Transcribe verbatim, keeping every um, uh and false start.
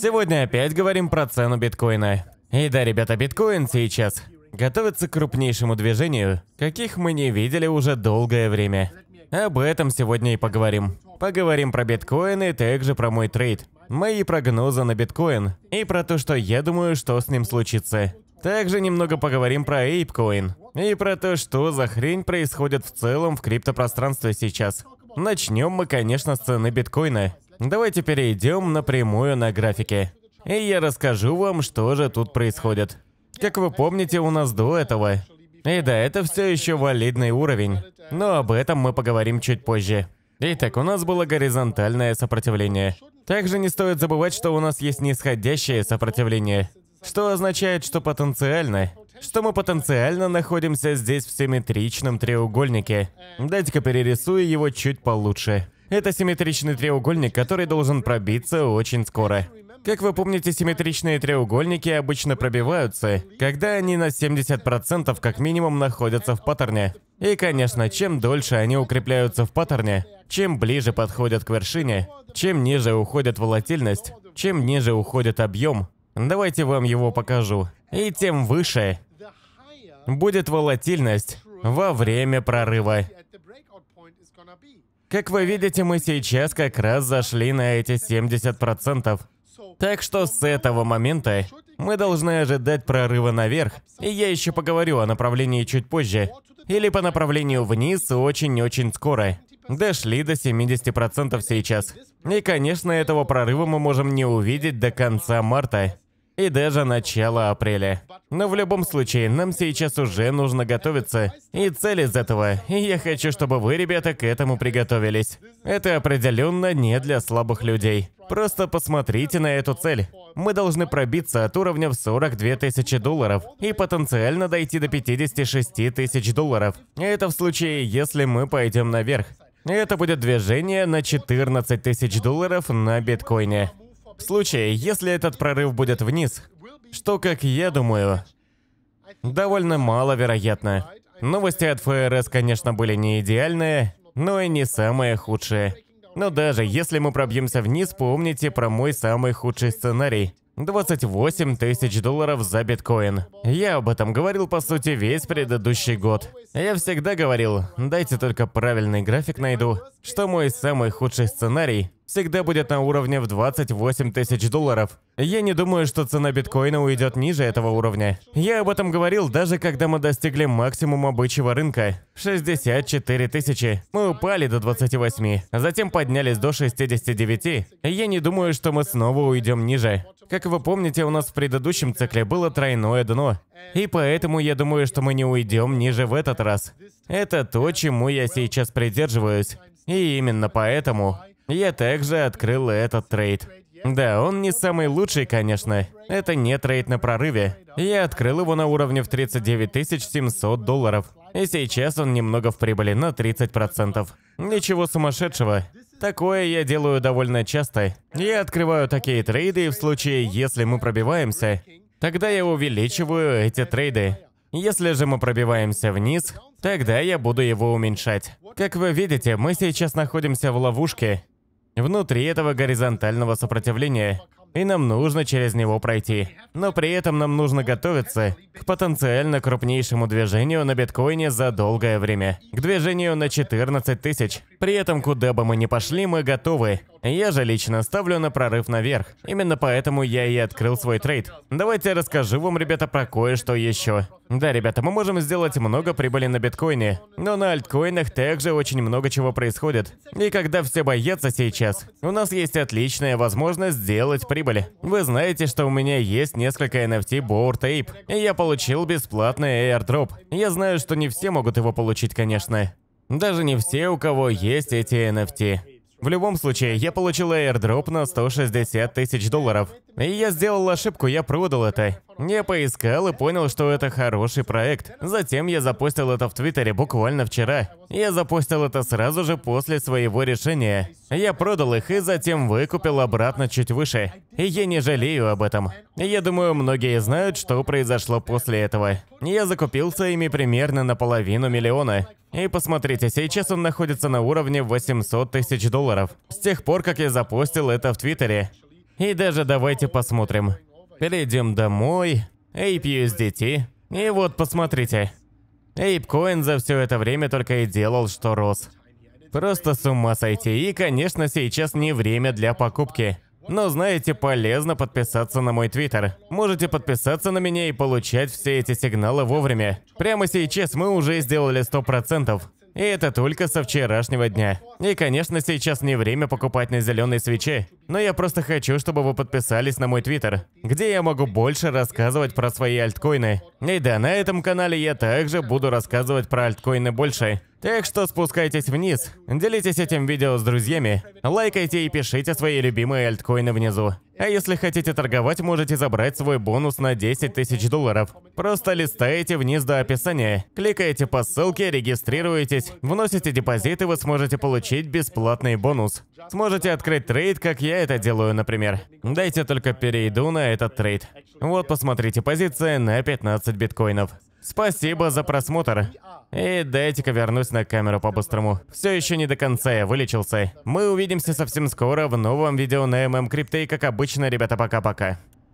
Сегодня опять говорим про цену биткоина. И да, ребята, биткоин сейчас готовится к крупнейшему движению, каких мы не видели уже долгое время. Об этом сегодня и поговорим. Поговорим про биткоин и также про мой трейд, мои прогнозы на биткоин и про то, что я думаю, что с ним случится. Также немного поговорим про ApeCoin и про то, что за хрень происходит в целом в криптопространстве сейчас. Начнем мы, конечно, с цены биткоина. Давайте перейдем напрямую на графики. И я расскажу вам, что же тут происходит. Как вы помните, у нас до этого. И да, это все еще валидный уровень. Но об этом мы поговорим чуть позже. Итак, у нас было горизонтальное сопротивление. Также не стоит забывать, что у нас есть нисходящее сопротивление. Что означает, что потенциально, что мы потенциально находимся здесь в симметричном треугольнике. Дайте-ка перерисую его чуть получше. Это симметричный треугольник, который должен пробиться очень скоро. Как вы помните, симметричные треугольники обычно пробиваются, когда они на семьдесят процентов как минимум находятся в паттерне. И, конечно, чем дольше они укрепляются в паттерне, чем ближе подходят к вершине, чем ниже уходит волатильность, чем ниже уходит объем. Давайте вам его покажу. И тем выше будет волатильность во время прорыва. Как вы видите, мы сейчас как раз зашли на эти семьдесят процентов. Так что с этого момента мы должны ожидать прорыва наверх. И я еще поговорю о направлении чуть позже. Или по направлению вниз очень-очень скоро. Дошли до семидесяти процентов сейчас. И, конечно, этого прорыва мы можем не увидеть до конца марта. И даже начала апреля. Но в любом случае, нам сейчас уже нужно готовиться. И цель из этого. И я хочу, чтобы вы, ребята, к этому приготовились. Это определенно не для слабых людей. Просто посмотрите на эту цель. Мы должны пробиться от уровня в сорок две тысячи долларов и потенциально дойти до пятидесяти шести тысяч долларов. Это в случае, если мы пойдем наверх. Это будет движение на четырнадцать тысяч долларов на биткоине. В случае, если этот прорыв будет вниз, что, как я думаю, довольно маловероятно. Новости от ФРС, конечно, были не идеальные, но и не самые худшие. Но даже если мы пробьемся вниз, помните про мой самый худший сценарий. двадцать восемь тысяч долларов за биткоин. Я об этом говорил, по сути, весь предыдущий год. Я всегда говорил, дайте только правильный график найду, что мой самый худший сценарий всегда будет на уровне в двадцать восемь тысяч долларов. Я не думаю, что цена биткоина уйдет ниже этого уровня. Я об этом говорил, даже когда мы достигли максимума бычьего рынка. шестьдесят четыре тысячи. Мы упали до двадцати восьми, затем поднялись до шестидесяти девяти. Я не думаю, что мы снова уйдем ниже. Как вы помните, у нас в предыдущем цикле было тройное дно. И поэтому я думаю, что мы не уйдем ниже в этот раз. Это то, чему я сейчас придерживаюсь. И именно поэтому я также открыл этот трейд. Да, он не самый лучший, конечно. Это не трейд на прорыве. Я открыл его на уровне в тридцать девять тысяч семьсот долларов. И сейчас он немного в прибыли на тридцать процентов. Ничего сумасшедшего. Такое я делаю довольно часто. Я открываю такие трейды, и в случае, если мы пробиваемся, тогда я увеличиваю эти трейды. Если же мы пробиваемся вниз, тогда я буду его уменьшать. Как вы видите, мы сейчас находимся в ловушке, внутри этого горизонтального сопротивления. И нам нужно через него пройти. Но при этом нам нужно готовиться к потенциально крупнейшему движению на биткоине за долгое время. К движению на четырнадцать тысяч. При этом, куда бы мы ни пошли, мы готовы. Я же лично ставлю на прорыв наверх. Именно поэтому я и открыл свой трейд. Давайте я расскажу вам, ребята, про кое-что еще. Да, ребята, мы можем сделать много прибыли на биткоине. Но на альткоинах также очень много чего происходит. И когда все боятся сейчас, у нас есть отличная возможность сделать прибыль. Вы знаете, что у меня есть несколько эн эф ти Board Ape, и я получил бесплатный airdrop. Я знаю, что не все могут его получить, конечно. Даже не все, у кого есть эти эн эф ти. В любом случае, я получил airdrop на сто шестьдесят тысяч долларов. И я сделал ошибку, я продал это. Я поискал и понял, что это хороший проект. Затем я запустил это в Твиттере буквально вчера. Я запустил это сразу же после своего решения. Я продал их и затем выкупил обратно чуть выше. И я не жалею об этом. Я думаю, многие знают, что произошло после этого. Я закупился ими примерно на половину миллиона. И посмотрите, сейчас он находится на уровне восемьсот тысяч долларов. С тех пор, как я запустил это в Твиттере. И даже давайте посмотрим. Перейдем домой. ApeUSDT. И вот посмотрите. ApeCoin за все это время только и делал, что рос. Просто с ума сойти. И, конечно, сейчас не время для покупки. Но, знаете, полезно подписаться на мой твиттер. Можете подписаться на меня и получать все эти сигналы вовремя. Прямо сейчас мы уже сделали сто процентов. И это только со вчерашнего дня. И, конечно, сейчас не время покупать на зеленой свече. Но я просто хочу, чтобы вы подписались на мой твиттер, где я могу больше рассказывать про свои альткоины. И да, на этом канале я также буду рассказывать про альткоины больше. Так что спускайтесь вниз, делитесь этим видео с друзьями, лайкайте и пишите свои любимые альткоины внизу. А если хотите торговать, можете забрать свой бонус на десять тысяч долларов. Просто листаете вниз до описания, кликаете по ссылке, регистрируетесь, вносите депозит, и вы сможете получить бесплатный бонус. Сможете открыть трейд, как я это делаю, например. Дайте только перейду на этот трейд. Вот, посмотрите, позиция на пятнадцать биткоинов. Спасибо за просмотр. И дайте-ка вернусь на камеру по-быстрому. Все еще не до конца я вылечился. Мы увидимся совсем скоро в новом видео на ММКрипте. Как обычно, ребята, пока-пока.